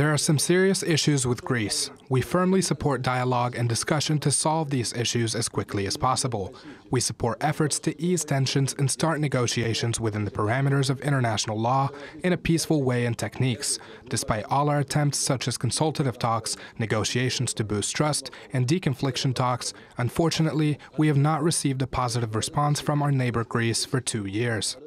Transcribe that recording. There are some serious issues with Greece. We firmly support dialogue and discussion to solve these issues as quickly as possible. We support efforts to ease tensions and start negotiations within the parameters of international law in a peaceful way and techniques. Despite all our attempts such as consultative talks, negotiations to boost trust, and deconfliction talks, unfortunately, we have not received a positive response from our neighbor Greece for 2 years.